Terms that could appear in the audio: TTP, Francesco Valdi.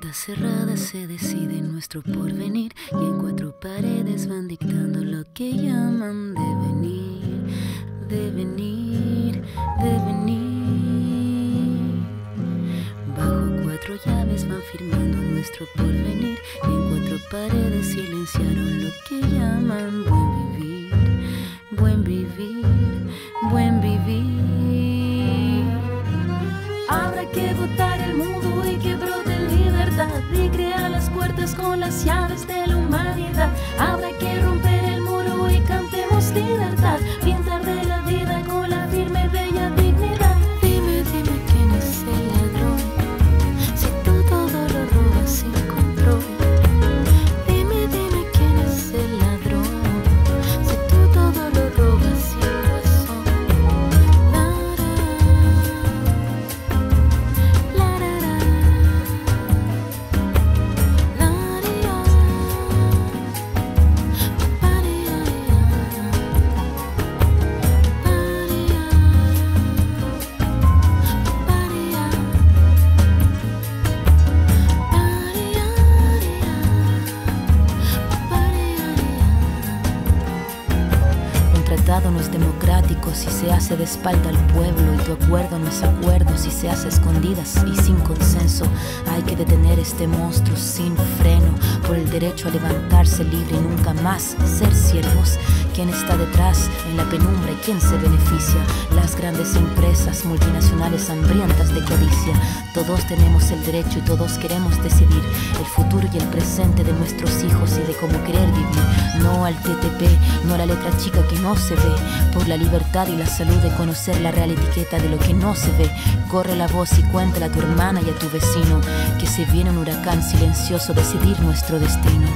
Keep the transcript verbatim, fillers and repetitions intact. puertas cerradas se decide nuestro porvenir, y en cuatro paredes van dictando lo que llaman devenir, devenir, devenir. Bajo cuatro llaves van firmando nuestro porvenir, y en cuatro paredes silenciaron lo que llaman buen vivir, buen vivir, buen vivir. Habrá que votar el mundo y que brote libertad y crear las puertas con las llaves de la humanidad. Habrá que romper el muro y cantemos libertad, pintar de la vida con la firme bella dignidad. Dime, dime quién es el ladrón, si tú todo lo robas sin control. Dime, dime quién es el ladrón, si tú todo lo robas sin control. No es democrático si se hace de espalda al pueblo, y tu acuerdo no es acuerdo si se hace escondidas y sin consenso. Hay que detener este monstruo sin freno por el derecho a levantarse libre y nunca más ser siervos. ¿Quién está detrás en la penumbra y quién se beneficia? Las grandes empresas multinacionales hambrientas de codicia. Todos tenemos el derecho y todos queremos decidir el futuro y el presente de nuestros hijos y de cómo querer vivir. No al T T P, no a la letra chica que no se ve, por la libertad y la salud de conocer la real etiqueta de lo que no se ve. Corre la voz y cuéntala a tu hermana y a tu vecino, que se viene un huracán silencioso a decidir nuestro destino.